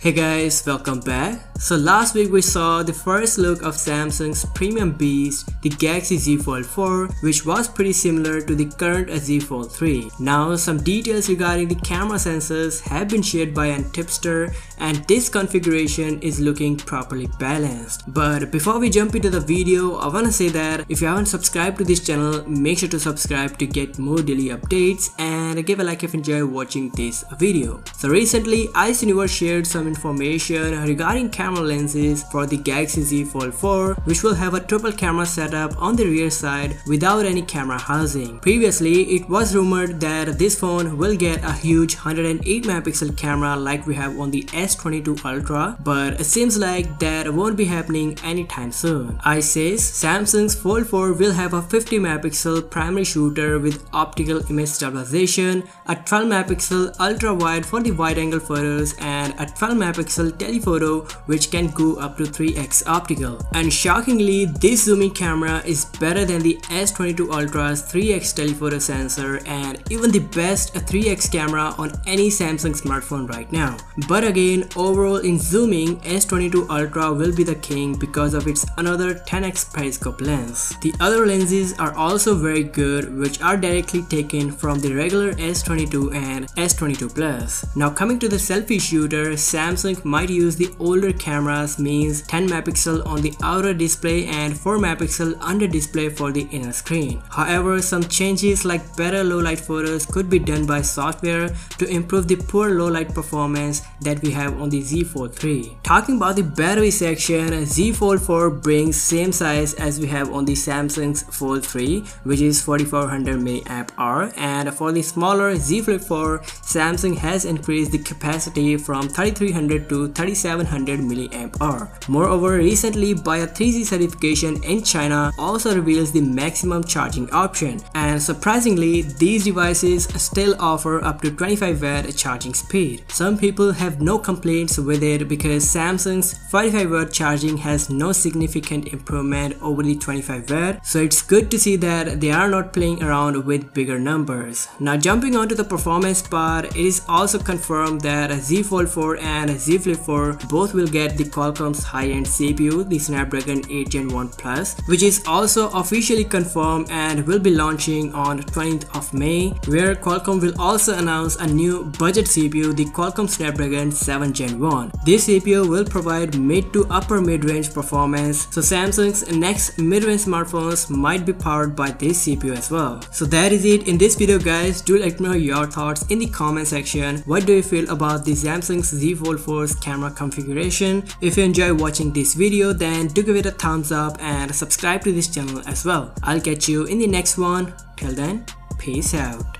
Hey guys, welcome back. So last week we saw the first look of Samsung's premium beast, the Galaxy Z Fold 4, which was pretty similar to the current Z Fold 3. Now some details regarding the camera sensors have been shared by an tipster, and this configuration is looking properly balanced. But before we jump into the video, I wanna say that if you haven't subscribed to this channel, make sure to subscribe to get more daily updates and give a like if you enjoy watching this video. So recently, Ice Universe shared some information regarding camera lenses for the Galaxy Z Fold 4, which will have a triple camera setup on the rear side without any camera housing. Previously, it was rumored that this phone will get a huge 108 megapixel camera like we have on the S22 Ultra, but it seems like that won't be happening anytime soon. I says Samsung's Fold 4 will have a 50 megapixel primary shooter with optical image stabilization, a 12 megapixel ultra wide for the wide angle photos, and a 12 megapixel telephoto which can go up to 3x optical. And shockingly, this zooming camera is better than the S22 Ultra's 3x telephoto sensor and even the best 3x camera on any Samsung smartphone right now. But again, overall in zooming, S22 Ultra will be the king because of its another 10x periscope lens. The other lenses are also very good, which are directly taken from the regular S22 and S22 Plus. Now coming to the selfie shooter, Samsung might use the older cameras, means 10 megapixel on the outer display and 4 megapixel under display for the inner screen. However, some changes like better low light photos could be done by software to improve the poor low light performance that we have on the Z Fold 3. Talking about the battery section, Z Fold 4 brings same size as we have on the Samsung's Fold 3, which is 4400 mAh, and for the smaller Z Flip 4, Samsung has increased the capacity from 3300 to 3700 mAh. Moreover, recently BIS 3C certification in China also reveals the maximum charging option, and surprisingly, these devices still offer up to 25W charging speed. Some people have no complaints with it because Samsung's 45W charging has no significant improvement over the 25W, so it's good to see that they are not playing around with bigger numbers. Now jumping on to the performance part, it is also confirmed that Z Fold 4 and Z Flip 4 both will get the Qualcomm's high-end CPU, the Snapdragon 8 Gen 1 Plus, which is also officially confirmed and will be launching on 20th of May, where Qualcomm will also announce a new budget CPU, the Qualcomm Snapdragon 7 Gen 1. This CPU will provide mid to upper mid-range performance, so Samsung's next mid-range smartphones might be powered by this CPU as well. So that is it in this video guys, do let me know your thoughts in the comment section. What do you feel about the Samsung's Z Fold 4's camera configuration? If you enjoy watching this video, then do give it a thumbs up and subscribe to this channel as well. I'll catch you in the next one. Till then, peace out.